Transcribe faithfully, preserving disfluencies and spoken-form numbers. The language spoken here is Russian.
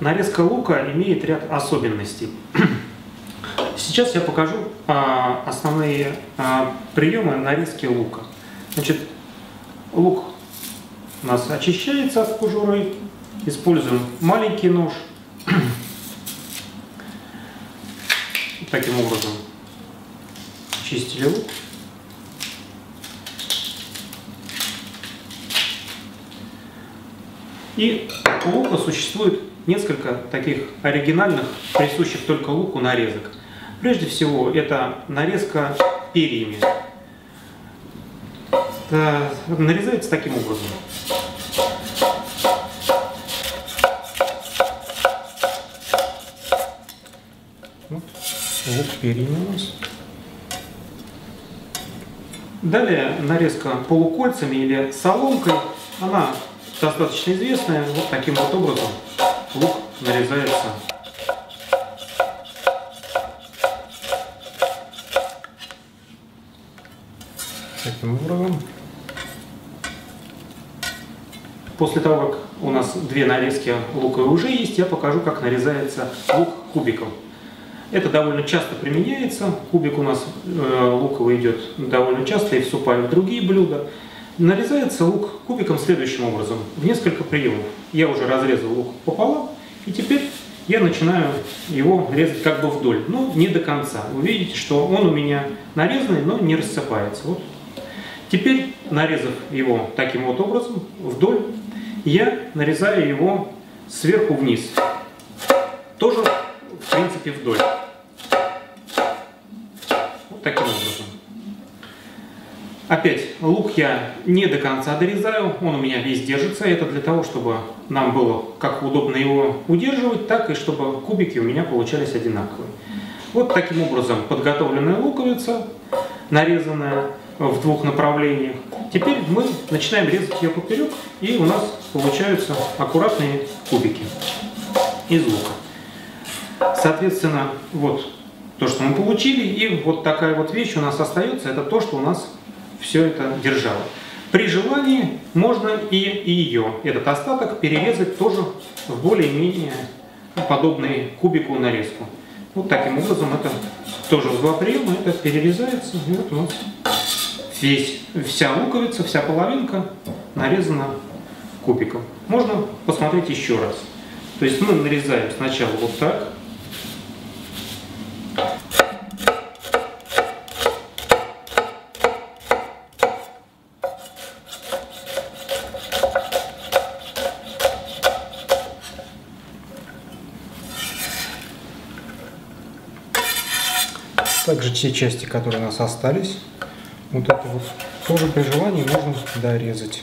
Нарезка лука имеет ряд особенностей. Сейчас я покажу а, основные а, приемы нарезки лука. Значит, лук у нас очищается от кожуры. Используем маленький нож. Таким образом чистили лук. И у лука существует несколько таких оригинальных, присущих только луку нарезок. Прежде всего, это нарезка перьями. Это нарезается таким образом. Вот, лук перьями у нас. Далее нарезка полукольцами или соломкой. Она достаточно известная. Вот таким вот образом лук нарезается. Таким образом. После того, как у нас две нарезки лука уже есть, я покажу, как нарезается лук кубиком. Это довольно часто применяется. Кубик у нас э, луковый идет довольно часто и вступает в другие блюда. Нарезается лук кубиком следующим образом. В несколько приемов. Я уже разрезал лук пополам. И теперь я начинаю его резать как бы вдоль, но не до конца. Вы видите, что он у меня нарезанный, но не рассыпается. Вот. Теперь, нарезав его таким вот образом, вдоль, я нарезаю его сверху вниз. Тоже, в принципе, вдоль. Вот таким образом. Опять, лук я не до конца дорезаю, он у меня весь держится. Это для того, чтобы нам было как удобно его удерживать, так и чтобы кубики у меня получались одинаковые. Вот таким образом подготовленная луковица, нарезанная в двух направлениях. Теперь мы начинаем резать ее поперек, и у нас получаются аккуратные кубики из лука. Соответственно, вот то, что мы получили, и вот такая вот вещь у нас остается, это то, что у нас все это держало. При желании можно и ее, этот остаток, перерезать тоже в более-менее подобные кубику нарезку. Вот таким образом это тоже в два приема, это перерезается, и вот у нас весь, вся луковица, вся половинка нарезана кубиком. Можно посмотреть еще раз. То есть мы нарезаем сначала вот так. Также те части, которые у нас остались, вот это вот тоже при желании можно дорезать.